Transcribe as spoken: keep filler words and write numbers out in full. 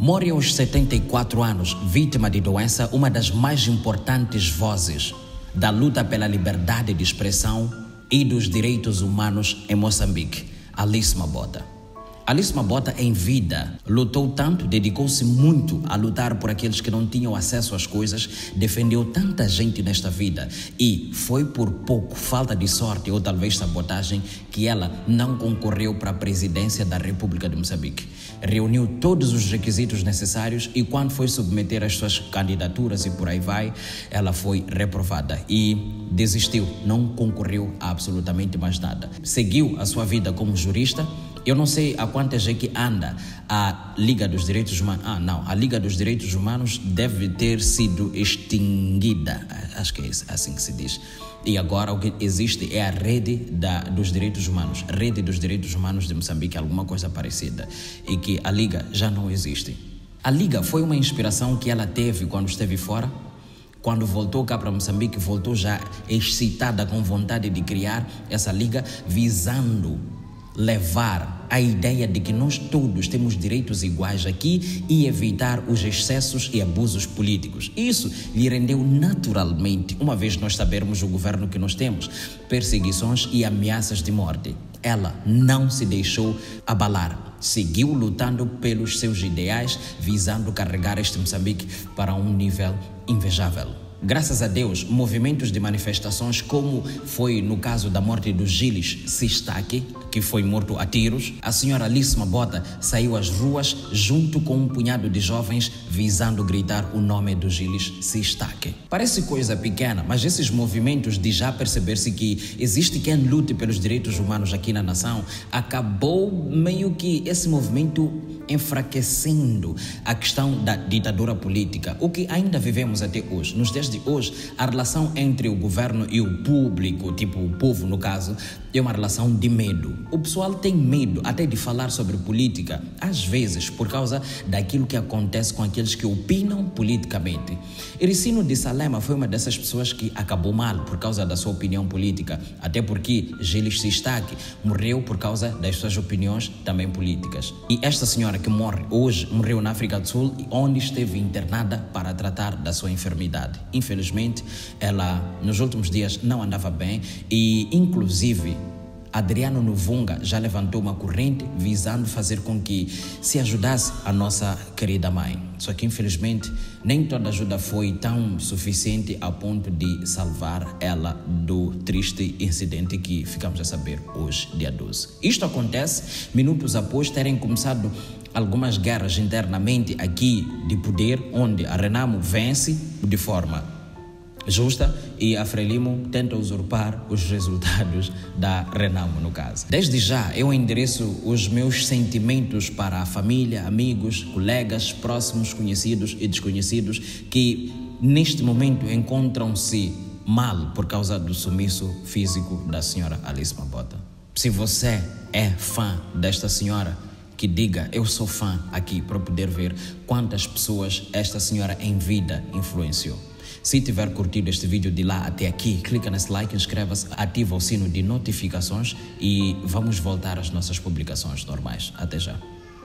Morre aos setenta e quatro anos, vítima de doença, uma das mais importantes vozes da luta pela liberdade de expressão e dos direitos humanos em Moçambique, Alice Mabota. Alice Mabota, em vida, lutou tanto, dedicou-se muito a lutar por aqueles que não tinham acesso às coisas, defendeu tanta gente nesta vida e foi por pouco, falta de sorte ou talvez sabotagem, que ela não concorreu para a presidência da República de Moçambique. Reuniu todos os requisitos necessários e quando foi submeter as suas candidaturas e por aí vai, ela foi reprovada e desistiu, não concorreu a absolutamente mais nada. Seguiu a sua vida como jurista. Eu não sei a quantas é que anda a Liga dos Direitos Humanos. Ah, não. A Liga dos Direitos Humanos deve ter sido extinguida. Acho que é assim que se diz. E agora o que existe é a Rede da, dos Direitos Humanos. Rede dos Direitos Humanos de Moçambique, alguma coisa parecida. E que a Liga já não existe. A Liga foi uma inspiração que ela teve quando esteve fora. Quando voltou cá para Moçambique, voltou já excitada, com vontade de criar essa Liga, visando levar a ideia de que nós todos temos direitos iguais aqui e evitar os excessos e abusos políticos. Isso lhe rendeu naturalmente, uma vez nós sabermos o governo que nós temos, perseguições e ameaças de morte. Ela não se deixou abalar, seguiu lutando pelos seus ideais, visando carregar este Moçambique para um nível invejável. Graças a Deus, movimentos de manifestações, como foi no caso da morte do Gilles Cistac, que foi morto a tiros, a senhora Alice Mabota saiu às ruas junto com um punhado de jovens visando gritar o nome do Gilles Cistac. Parece coisa pequena, mas esses movimentos de já perceber-se que existe quem lute pelos direitos humanos aqui na nação, acabou meio que esse movimento enfraquecendo a questão da ditadura política, o que ainda vivemos até hoje. Nos dias de hoje, a relação entre o governo e o público, tipo o povo no caso, é uma relação de medo. O pessoal tem medo até de falar sobre política, às vezes por causa daquilo que acontece com aqueles que opinam politicamente. Arcénio de Salema foi uma dessas pessoas que acabou mal por causa da sua opinião política, até porque Gilles Cistac morreu por causa das suas opiniões também políticas. E esta senhora que morre hoje, morreu na África do Sul, onde esteve internada para tratar da sua enfermidade. Infelizmente, ela nos últimos dias não andava bem e, inclusive, Adriano Novunga já levantou uma corrente visando fazer com que se ajudasse a nossa querida mãe. Só que, infelizmente, nem toda ajuda foi tão suficiente a ponto de salvar ela do triste incidente que ficamos a saber hoje, dia doze. Isto acontece minutos após terem começado algumas guerras internamente aqui de poder, onde a Renamo vence de forma justa e a Frelimo tenta usurpar os resultados da Renamo, no caso. Desde já, eu endereço os meus sentimentos para a família, amigos, colegas, próximos, conhecidos e desconhecidos que, neste momento, encontram-se mal por causa do sumiço físico da senhora Alice Mabota. Se você é fã desta senhora, que diga, eu sou fã aqui, para poder ver quantas pessoas esta senhora em vida influenciou. Se tiver curtido este vídeo de lá até aqui, clica nesse like, inscreva-se, ativa o sino de notificações e vamos voltar às nossas publicações normais. Até já.